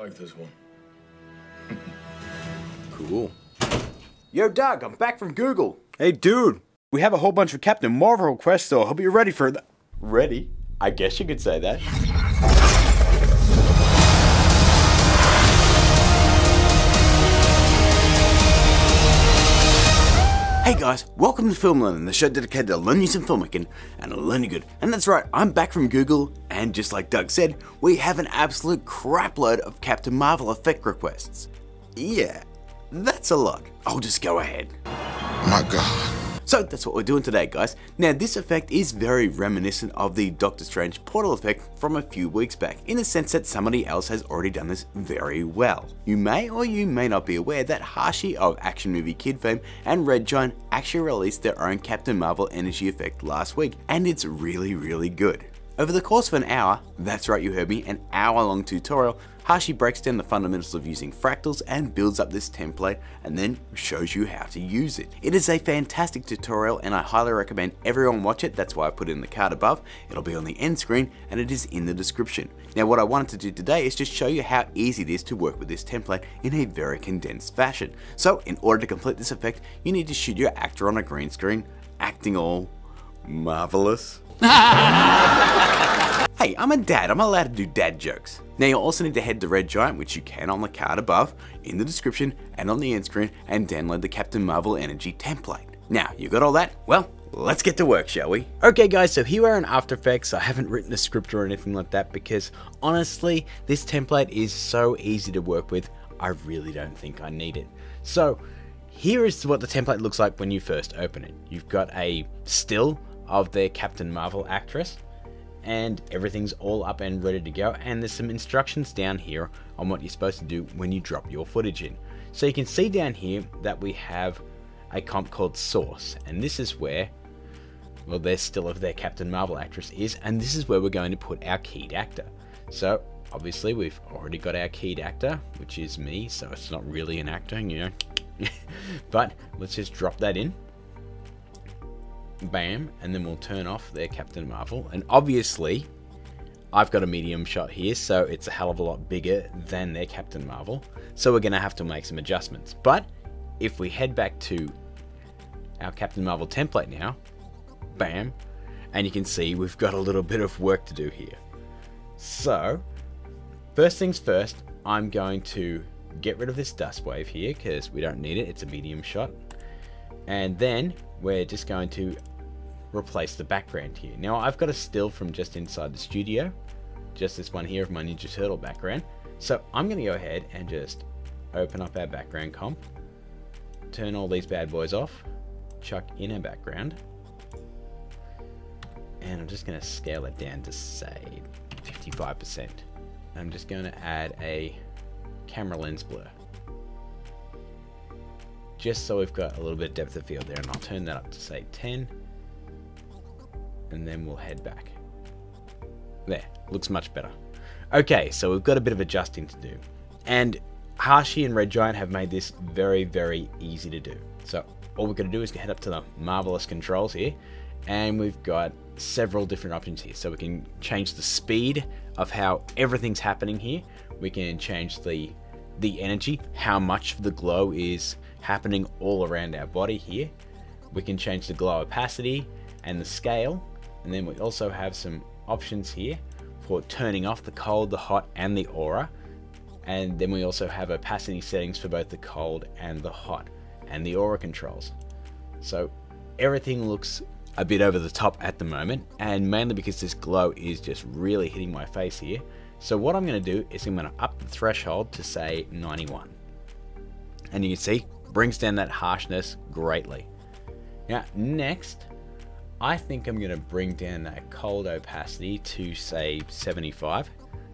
like this one. Cool. Yo, Doug, I'm back from Google. Hey, dude. We have a whole bunch of Captain Marvel quests, so I hope you're ready for that. Ready? I guess you could say that. Hey guys, welcome to Film Learning, the show dedicated to learning some filmmaking and learning good. And that's right, I'm back from Google, and just like Doug said, we have an absolute crapload of Captain Marvel effect requests. Yeah, that's a lot. I'll just go ahead. My God. So that's what we're doing today, guys. Now this effect is very reminiscent of the Doctor Strange portal effect from a few weeks back, in the sense that somebody else has already done this very well. You may or you may not be aware that Harshi of Action Movie Kid fame and Red Giant actually released their own Captain Marvel energy effect last week, and it's really, really good. Over the course of an hour, that's right, you heard me, an hour-long tutorial, Harshi breaks down the fundamentals of using fractals and builds up this template and then shows you how to use it. It is a fantastic tutorial and I highly recommend everyone watch it. That's why I put it in the card above. It'll be on the end screen and it is in the description. Now what I wanted to do today is just show you how easy it is to work with this template in a very condensed fashion. So in order to complete this effect, you need to shoot your actor on a green screen, acting all marvelous. Hey, I'm a dad, I'm allowed to do dad jokes. Now you'll also need to head to Red Giant, which you can on the card above, in the description and on the end screen, and download the Captain Marvel energy template. Now, you got all that? Well, let's get to work, shall we? Okay guys, so here we are in After Effects. I haven't written a script or anything like that because honestly, this template is so easy to work with, I really don't think I need it. So here is what the template looks like when you first open it. You've got a still of their Captain Marvel actress, and everything's all up and ready to go, and there's some instructions down here on what you're supposed to do when you drop your footage in. So you can see down here that we have a comp called Source, and this is where, well, their still of their Captain Marvel actress is, and this is where we're going to put our keyed actor. So obviously we've already got our keyed actor, which is me, so it's not really an actor, you know, but let's just drop that in. Bam, and then we'll turn off their Captain Marvel, and obviously I've got a medium shot here, so it's a hell of a lot bigger than their Captain Marvel, so we're gonna have to make some adjustments. But if we head back to our Captain Marvel template now, bam, and you can see we've got a little bit of work to do here. So first things first, I'm going to get rid of this dust wave here because we don't need it, it's a medium shot, and then we're just going to replace the background here. Now I've got a still from just inside the studio, just this one here of my Ninja Turtle background. So I'm gonna go ahead and just open up our background comp, turn all these bad boys off, chuck in our background, and I'm just gonna scale it down to say 55%. I'm just gonna add a camera lens blur, just so we've got a little bit of depth of field there, and I'll turn that up to say 10, and then we'll head back. There, looks much better. Okay, so we've got a bit of adjusting to do, and Harshi and Red Giant have made this very, very easy to do. So all we're gonna do is head up to the marvelous controls here, and we've got several different options here. So we can change the speed of how everything's happening here. We can change the energy, how much of the glow is happening all around our body here. We can change the glow opacity and the scale, and then we also have some options here for turning off the cold, the hot, and the aura, and then we also have opacity settings for both the cold and the hot and the aura controls. So everything looks a bit over the top at the moment, and mainly because this glow is just really hitting my face here. So what I'm going to do is I'm going to up the threshold to say 91, and you can see brings down that harshness greatly. Now next, I think I'm gonna bring down that cold opacity to say 75,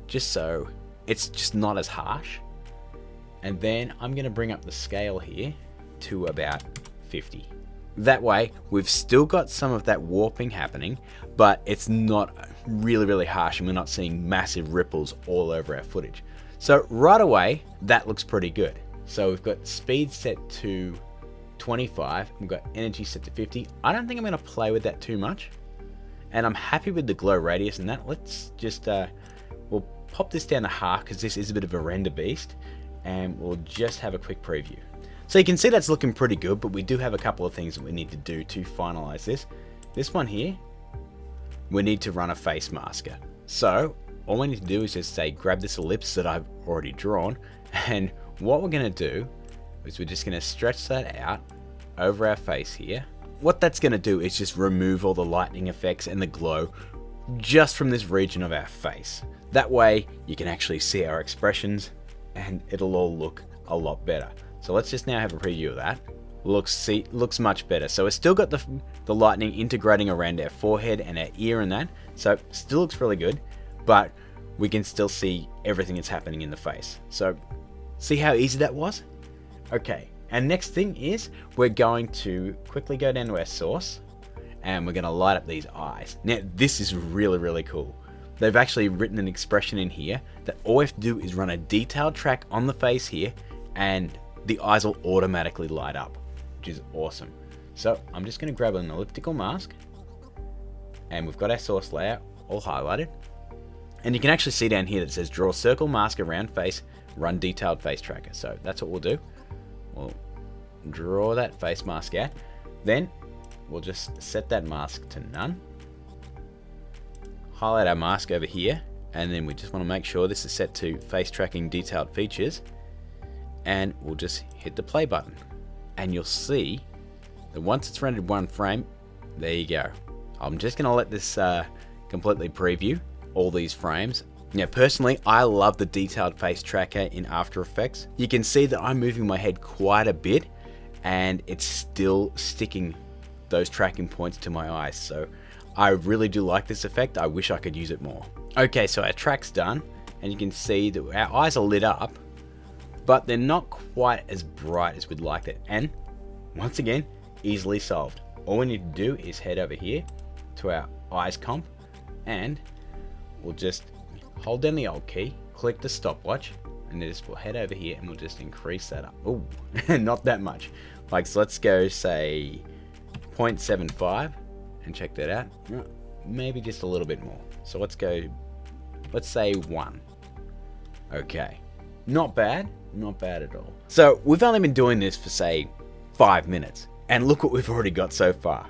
just so it's just not as harsh. And then I'm gonna bring up the scale here to about 50. That way, we've still got some of that warping happening, but it's not really, really harsh, and we're not seeing massive ripples all over our footage. So right away, that looks pretty good. So we've got speed set to 25, we've got energy set to 50. I don't think I'm gonna play with that too much. And I'm happy with the glow radius and that. Let's just, we'll pop this down a half because this is a bit of a render beast, and we'll just have a quick preview. So you can see that's looking pretty good, but we do have a couple of things that we need to do to finalize this. This one here, we need to run a face masker. So all we need to do is just say, grab this ellipse that I've already drawn. And what we're gonna do is we're just gonna stretch that out over our face here. What that's gonna do is just remove all the lightning effects and the glow just from this region of our face. That way you can actually see our expressions and it'll all look a lot better. So let's just now have a preview of that. Looks much better. So it's still got the lightning integrating around our forehead and our ear and that. So it still looks really good, but we can still see everything that's happening in the face. So see how easy that was? Okay, and next thing is we're going to quickly go down to our source and we're gonna light up these eyes. Now this is really, really cool. They've actually written an expression in here that all we have to do is run a detailed track on the face here and the eyes will automatically light up, which is awesome. So I'm just gonna grab an elliptical mask and we've got our source layer all highlighted. And you can actually see down here that it says draw circle mask around face, run detailed face tracker. So that's what we'll do. We'll draw that face mask out. Then we'll just set that mask to none. Highlight our mask over here. And then we just wanna make sure this is set to face tracking detailed features. And we'll just hit the play button. And you'll see that once it's rendered one frame, there you go. I'm just gonna let this completely preview all these frames. Now personally, I love the detailed face tracker in After Effects. You can see that I'm moving my head quite a bit and it's still sticking those tracking points to my eyes. So I really do like this effect. I wish I could use it more. Okay, so our track's done and you can see that our eyes are lit up, but they're not quite as bright as we'd like it. And once again, easily solved. All we need to do is head over here to our eyes comp and we'll just hold down the alt key, click the stopwatch, and then we'll head over here and we'll just increase that up. Ooh, not that much. Like, so let's go say 0.75 and check that out. Maybe just a little bit more. So let's go, let's say 1. Okay, not bad. Not bad at all. So we've only been doing this for say 5 minutes and look what we've already got so far.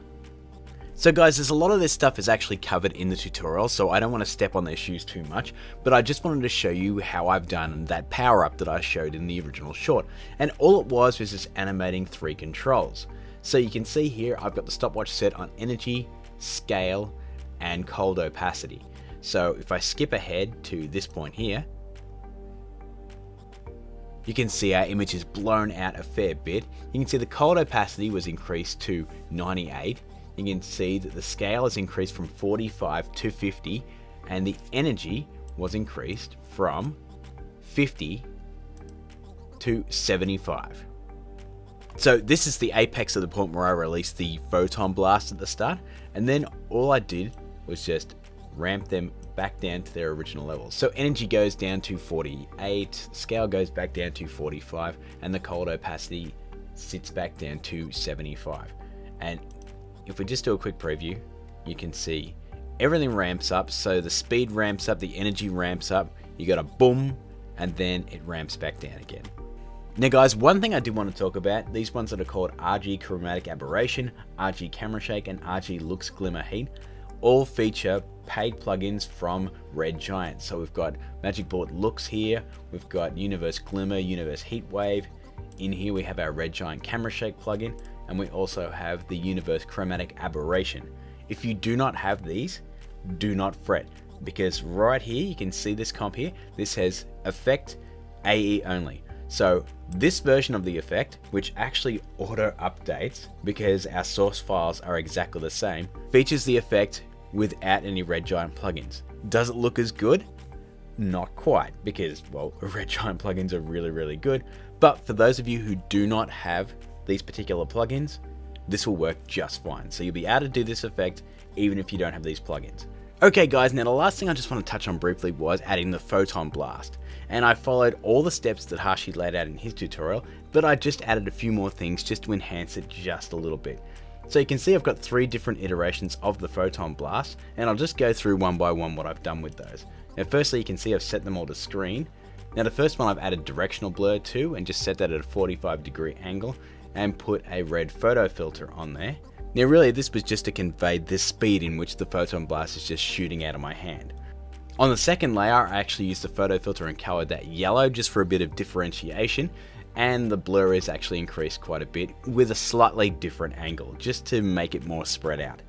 So guys, there's a lot of this stuff is actually covered in the tutorial, so I don't want to step on their shoes too much, but I just wanted to show you how I've done that power up that I showed in the original short. And all it was just animating 3 controls. So you can see here, I've got the stopwatch set on energy, scale, and cold opacity. So if I skip ahead to this point here, you can see our image is blown out a fair bit. You can see the cold opacity was increased to 98. You can see that the scale has increased from 45 to 50 and the energy was increased from 50 to 75. So this is the apex of the point where I released the photon blast at the start, and then all I did was just ramp them back down to their original levels. So energy goes down to 48, scale goes back down to 45, and the cold opacity sits back down to 75. And if we just do a quick preview, you can see everything ramps up. So the speed ramps up, the energy ramps up, you got a boom, and then it ramps back down again. Now guys, one thing I did want to talk about, these ones that are called RG Chromatic Aberration, RG Camera Shake, and RG Lux Glimmer Heat, all feature paid plugins from Red Giant. So we've got Magic Bullet Lux here, we've got Universe Glimmer, Universe Heat Wave. In here we have our Red Giant Camera Shake plugin, and we also have the Universe Chromatic Aberration. If you do not have these, do not fret, because right here, you can see this comp here, this says effect AE only. So this version of the effect, which actually auto updates because our source files are exactly the same, features the effect without any Red Giant plugins. Does it look as good? Not quite, because well, Red Giant plugins are really, really good. But for those of you who do not have these particular plugins, this will work just fine. So you'll be able to do this effect even if you don't have these plugins. Okay guys, now the last thing I just want to touch on briefly was adding the photon blast. And I followed all the steps that Hashi laid out in his tutorial, but I just added a few more things just to enhance it just a little bit. So you can see I've got 3 different iterations of the photon blast, and I'll just go through one by one what I've done with those. Now firstly, you can see I've set them all to screen. Now the first one I've added directional blur to and just set that at a 45-degree angle and put a red photo filter on there. Now really this was just to convey the speed in which the photon blast is just shooting out of my hand. On the second layer, I actually used the photo filter and colored that yellow just for a bit of differentiation, and the blur is actually increased quite a bit with a slightly different angle just to make it more spread out.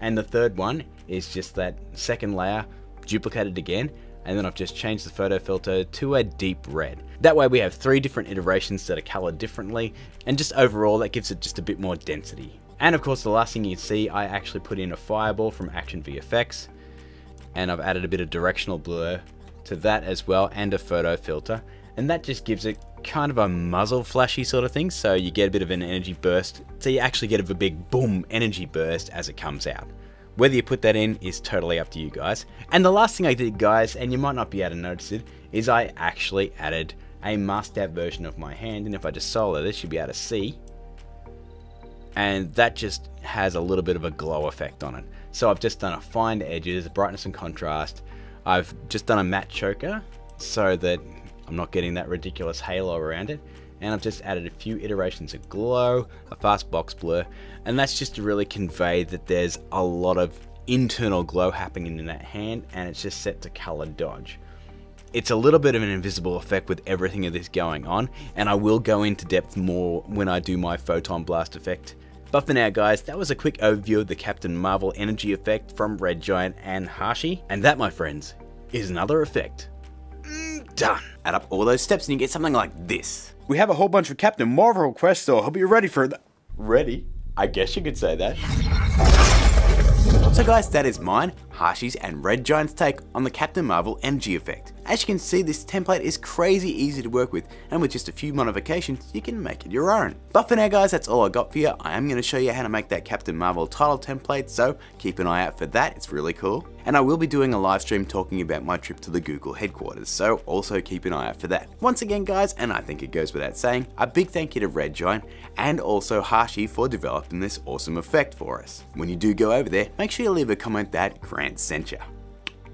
And the third one is just that second layer duplicated again, and then I've just changed the photo filter to a deep red. That way we have three different iterations that are colored differently, and just overall that gives it just a bit more density. And of course the last thing you see, I actually put in a fireball from Action VFX, and I've added a bit of directional blur to that as well and a photo filter, and that just gives it kind of a muzzle flashy sort of thing, so you get a bit of an energy burst, so you actually get a big boom energy burst as it comes out. Whether you put that in is totally up to you guys. And the last thing I did, guys, and you might not be able to notice it, is I actually added a masked out version of my hand, and if I just solo this, you'll be able to see, and that just has a little bit of a glow effect on it. So I've just done a fine edges, brightness and contrast. I've just done a matte choker so that I'm not getting that ridiculous halo around it. And I've just added a few iterations of glow, a fast box blur, and that's just to really convey that there's a lot of internal glow happening in that hand, and it's just set to color dodge. It's a little bit of an invisible effect with everything of this going on, and I will go into depth more when I do my photon blast effect. But for now guys, that was a quick overview of the Captain Marvel energy effect from Red Giant and Hashi, and that, my friends, is another effect. Done. Add up all those steps and you get something like this. We have a whole bunch of Captain Marvel requests, so I hope you're ready for the... Ready? I guess you could say that. So guys, that is mine, Hashi's and Red Giant's take on the Captain Marvel energy effect. As you can see, this template is crazy easy to work with, and with just a few modifications, you can make it your own. But for now guys, that's all I got for you. I am going to show you how to make that Captain Marvel title template, so keep an eye out for that, it's really cool. And I will be doing a live stream talking about my trip to the Google headquarters, so also keep an eye out for that. Once again guys, and I think it goes without saying, a big thank you to Red Giant and also Hashi for developing this awesome effect for us. When you do go over there, make sure you leave a comment that Grant sent you.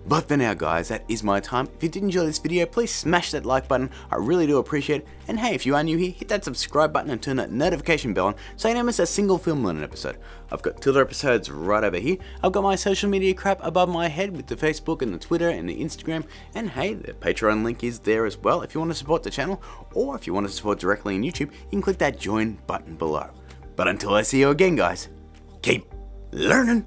But for now guys, that is my time. If you did enjoy this video, please smash that like button, I really do appreciate it. And hey, if you are new here, hit that subscribe button and turn that notification bell on so you don't miss a single film on an episode. I've got Tiller episodes right over here, I've got my social media crap above my head with the Facebook and the Twitter and the Instagram, and hey, the Patreon link is there as well if you want to support the channel, or if you want to support directly on YouTube, you can click that join button below. But until I see you again guys, keep learning!